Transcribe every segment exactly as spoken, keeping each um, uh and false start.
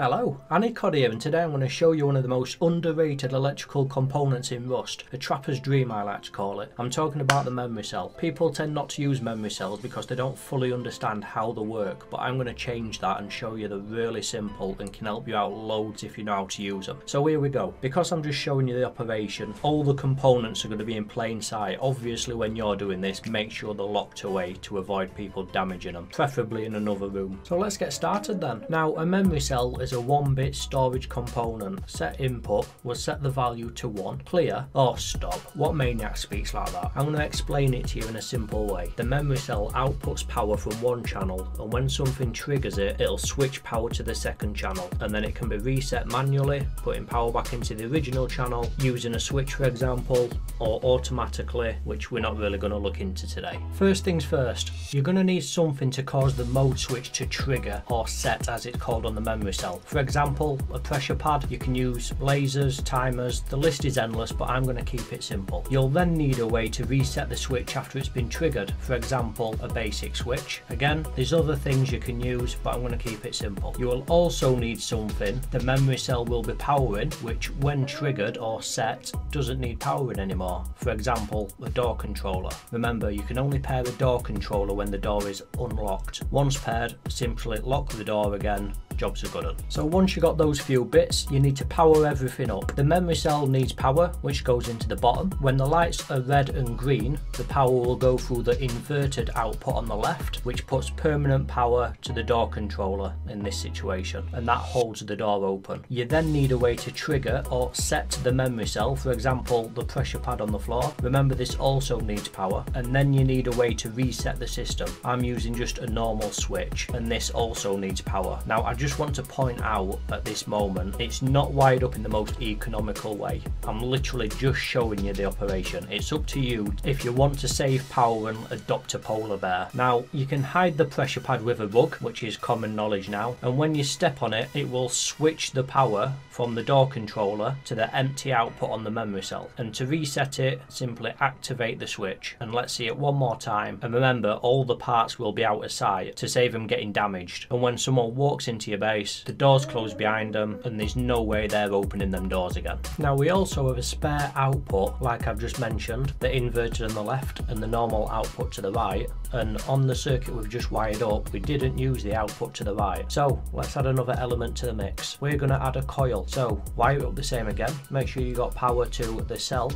Hello, AniCod here, and today I'm going to show you one of the most underrated electrical components in Rust, a trapper's dream I like to call it. I'm talking about the memory cell. People tend not to use memory cells because they don't fully understand how they work, but I'm going to change that and show you they're really simple and can help you out loads if you know how to use them. So here we go. Because I'm just showing you the operation, all the components are going to be in plain sight. Obviously when you're doing this, make sure they're locked away to avoid people damaging them, preferably in another room. So let's get started then. Now a memory cell is a one bit storage component. Set input will set the value to one. Clear or stop. What maniac speaks like that? I'm going to explain it to you in a simple way. The memory cell outputs power from one channel, and when something triggers it, it'll switch power to the second channel, and then it can be reset manually, putting power back into the original channel using a switch, for example, or automatically, which we're not really going to look into today. First things first, you're going to need something to cause the mode switch to trigger, or set as it's called on the memory cell. For example, a pressure pad. You can use lasers, timers, the list is endless, but I'm going to keep it simple. You'll then need a way to reset the switch after it's been triggered, for example a basic switch. Again, there's other things you can use, but I'm going to keep it simple. You will also need something the memory cell will be powering, which when triggered or set doesn't need powering anymore, for example a door controller. Remember, you can only pair a door controller when the door is unlocked. Once paired, simply lock the door again. Jobs are good. So once you got those few bits, you need to power everything up. The memory cell needs power, which goes into the bottom. When the lights are red and green, the power will go through the inverted output on the left, which puts permanent power to the door controller in this situation, and that holds the door open. You then need a way to trigger or set the memory cell, for example the pressure pad on the floor. Remember, this also needs power. And then you need a way to reset the system. I'm using just a normal switch, and this also needs power. Now I just I just want to point out at this moment, it's not wired up in the most economical way. I'm literally just showing you the operation. It's up to you if you want to save power and adopt a polar bear. Now you can hide the pressure pad with a rug, which is common knowledge now, and when you step on it, it will switch the power from the door controller to the empty output on the memory cell. And to reset it, simply activate the switch. And let's see it one more time. And remember, all the parts will be out of sight to save them getting damaged, and when someone walks into your base, the doors close behind them, and there's no way they're opening them doors again. Now we also have a spare output, like I've just mentioned, the inverted on the left and the normal output to the right. And on the circuit we've just wired up, we didn't use the output to the right, so let's add another element to the mix. We're going to add a coil. So wire up the same again. Make sure you got power to the cell,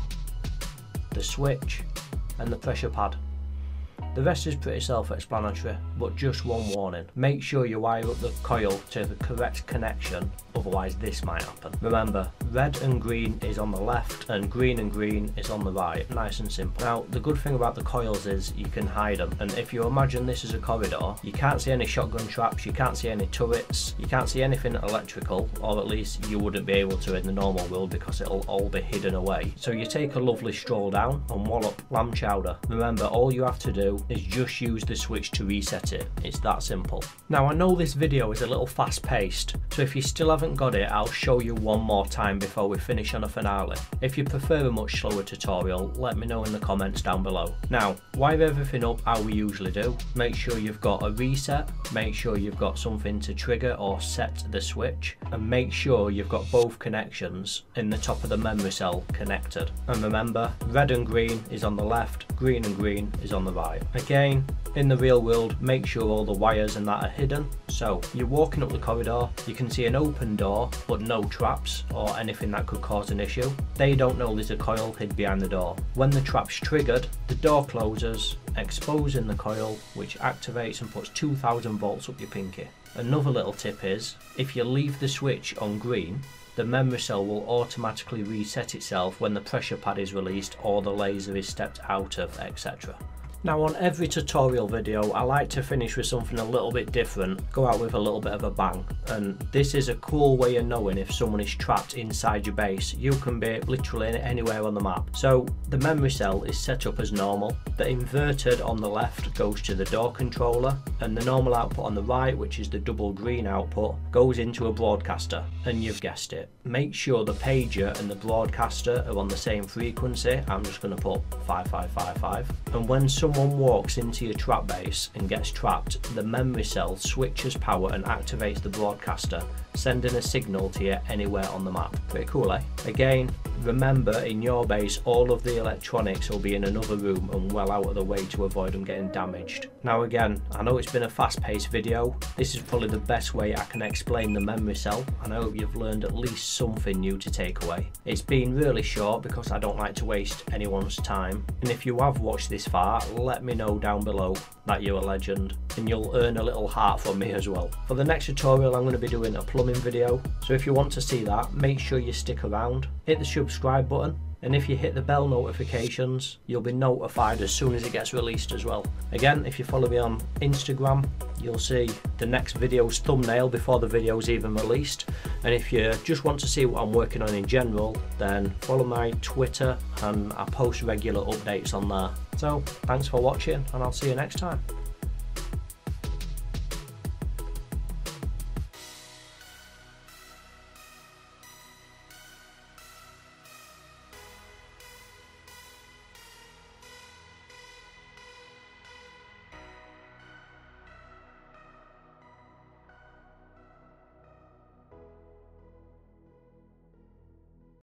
the switch, and the pressure pad. The rest is pretty self-explanatory, but just one warning. Make sure you wire up the coil to the correct connection, otherwise this might happen. Remember, red and green is on the left, and green and green is on the right. Nice and simple. Now, the good thing about the coils is you can hide them. And if you imagine this as a corridor, you can't see any shotgun traps, you can't see any turrets, you can't see anything electrical, or at least you wouldn't be able to in the normal world because it'll all be hidden away. So you take a lovely stroll down and wallop lamb chowder. Remember, all you have to do is just use the switch to reset it. It's that simple. Now I know this video is a little fast paced, so if you still haven't got it, I'll show you one more time before we finish on a finale. If you prefer a much slower tutorial, let me know in the comments down below. Now wire everything up how we usually do. Make sure you've got a reset, make sure you've got something to trigger or set the switch, and make sure you've got both connections in the top of the memory cell connected. And remember, red and green is on the left, green and green is on the right. Again, in the real world, make sure all the wires and that are hidden. So you're walking up the corridor, you can see an open door but no traps or anything that could cause an issue. They don't know there's a coil hid behind the door. When the trap's triggered, the door closes, exposing the coil, which activates and puts two thousand volts up your pinky. Another little tip is, if you leave the switch on green, the memory cell will automatically reset itself when the pressure pad is released or the laser is stepped out of, et cetera. Now on every tutorial video, I like to finish with something a little bit different, go out with a little bit of a bang. And this is a cool way of knowing if someone is trapped inside your base. You can be literally anywhere on the map. So the memory cell is set up as normal. The inverted on the left goes to the door controller, and the normal output on the right, which is the double green output, goes into a broadcaster. And you've guessed it, make sure the pager and the broadcaster are on the same frequency. I'm just going to put five five five five. And when someone someone walks into your trap base and gets trapped, the memory cell switches power and activates the broadcaster, sending a signal to you anywhere on the map. Pretty cool, eh? Again, remember in your base all of the electronics will be in another room and well out of the way to avoid them getting damaged. Now again, I know it's been a fast-paced video. This is probably the best way I can explain the memory cell, and I hope you've learned at least something new to take away. It's been really short because I don't like to waste anyone's time, and if you have watched this far, let me know down below that you're a legend, and you'll earn a little heart from me as well. For the next tutorial I'm going to be doing a plumbing video, so if you want to see that, make sure you stick around, hit the subscribe button, and if you hit the bell notifications, you'll be notified as soon as it gets released as well. Again, if you follow me on Instagram, you'll see the next video's thumbnail before the video's even released. And if you just want to see what I'm working on in general, then follow my Twitter and I post regular updates on there. So thanks for watching, and I'll see you next time.